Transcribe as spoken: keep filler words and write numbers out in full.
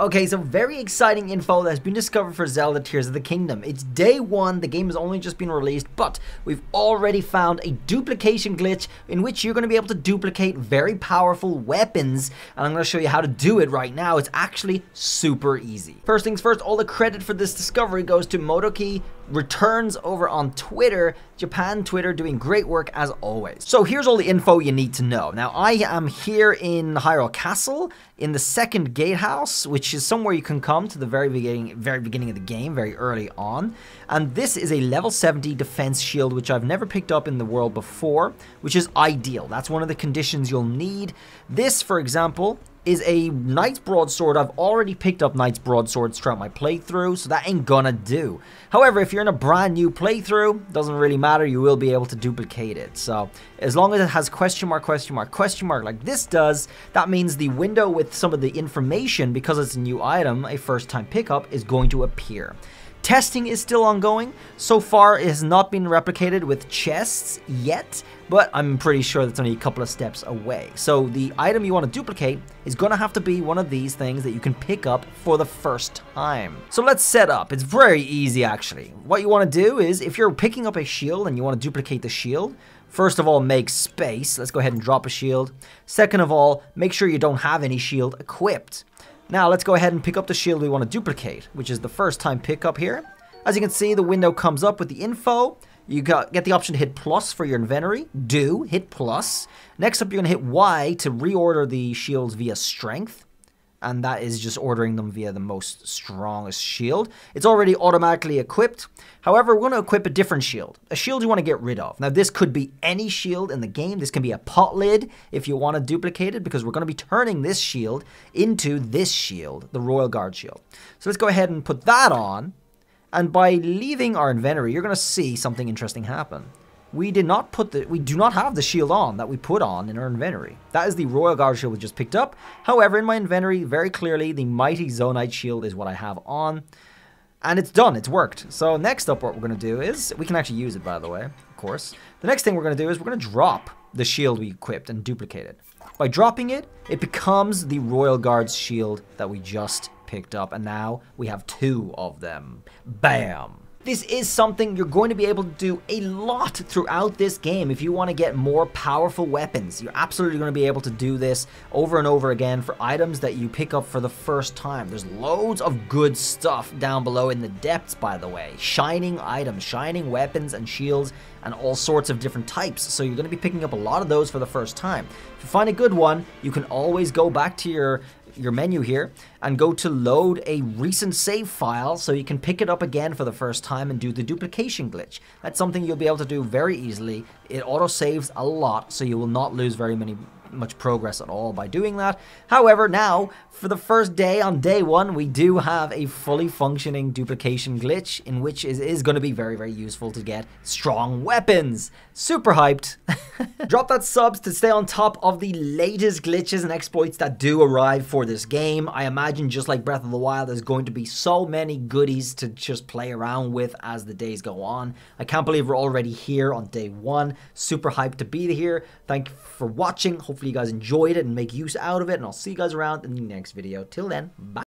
Okay, so very exciting info that's been discovered for Zelda Tears of the Kingdom. It's day one, the game has only just been released, but we've already found a duplication glitch in which you're going to be able to duplicate very powerful weapons, and I'm going to show you how to do it right now. It's actually super easy. First things first, all the credit for this discovery goes to MotoKey, Returns over on Twitter, Japan Twitter, doing great work as always. So here's all the info you need to know. Now I am here in Hyrule Castle in the second gatehouse, which is somewhere you can come to the very beginning, very beginning of the game, very early on. And this is a level seventy defense shield, which I've never picked up in the world before, which is ideal. That's one of the conditions you'll need. This, for example, is a Knight's Broadsword. I've already picked up Knight's Broadswords throughout my playthrough, so that ain't gonna do. However, if you're in a brand new playthrough, doesn't really matter, you will be able to duplicate it. So, as long as it has question mark, question mark, question mark, like this does, that means the window with some of the information, because it's a new item, a first-time pickup, is going to appear. Testing is still ongoing. So far, it has not been replicated with chests yet, but I'm pretty sure that's only a couple of steps away. So the item you want to duplicate is going to have to be one of these things that you can pick up for the first time. So let's set up. It's very easy, actually. What you want to do is, if you're picking up a shield and you want to duplicate the shield, first of all, make space. Let's go ahead and drop a shield. Second of all, make sure you don't have any shield equipped. Now let's go ahead and pick up the shield we want to duplicate, which is the first time pickup here. As you can see, the window comes up with the info. You got, get the option to hit plus for your inventory. Do, hit plus. Next up, you're going to hit Y to reorder the shields via strength. And that is just ordering them via the most strongest shield. It's already automatically equipped. However, we're going to equip a different shield. A shield you want to get rid of. Now, this could be any shield in the game. This can be a pot lid if you want to duplicate it, because we're going to be turning this shield into this shield, the Royal Guard shield. So let's go ahead and put that on. And by leaving our inventory, you're going to see something interesting happen. We did not put the, we do not have the shield on that we put on in our inventory. That is the Royal Guard shield we just picked up. However, in my inventory, very clearly, the Mighty Zonite shield is what I have on. And it's done, it's worked. So next up, what we're going to do is, we can actually use it, by the way, of course. The next thing we're going to do is we're going to drop the shield we equipped and duplicate it. By dropping it, it becomes the Royal Guard's shield that we just picked up. And now we have two of them. Bam! This is something you're going to be able to do a lot throughout this game if you want to get more powerful weapons. You're absolutely going to be able to do this over and over again for items that you pick up for the first time. There's loads of good stuff down below in the depths, by the way. Shining items, shining weapons and shields, and all sorts of different types. So you're going to be picking up a lot of those for the first time. If you find a good one, you can always go back to your your menu here and go to load a recent save file so you can pick it up again for the first time and do the duplication glitch. That's something you'll be able to do very easily. It auto saves a lot, so you will not lose very many much progress at all by doing that. However, now for the first day on day one, we do have a fully functioning duplication glitch in which is, is going to be very, very useful to get strong weapons. Super hyped. Drop that subs to stay on top of the latest glitches and exploits that do arrive for this game. I imagine, just like Breath of the Wild, there's going to be so many goodies to just play around with as the days go on. I can't believe we're already here on day one. Super hyped to be here. Thank you for watching. Hopefully Hopefully you guys enjoyed it and make use out of it, and I'll see you guys around in the next video. Till then, bye.